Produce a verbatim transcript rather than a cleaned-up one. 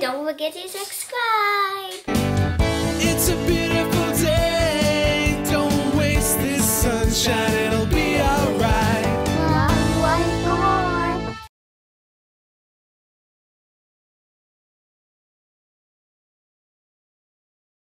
Don't forget to subscribe. Don't forget to subscribe.